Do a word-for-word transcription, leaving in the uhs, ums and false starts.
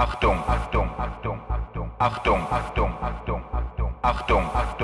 Achtung, Achtung, Achtung, Achtung, Achtung, Achtung, Achtung, Achtung, Achtung, Achtung.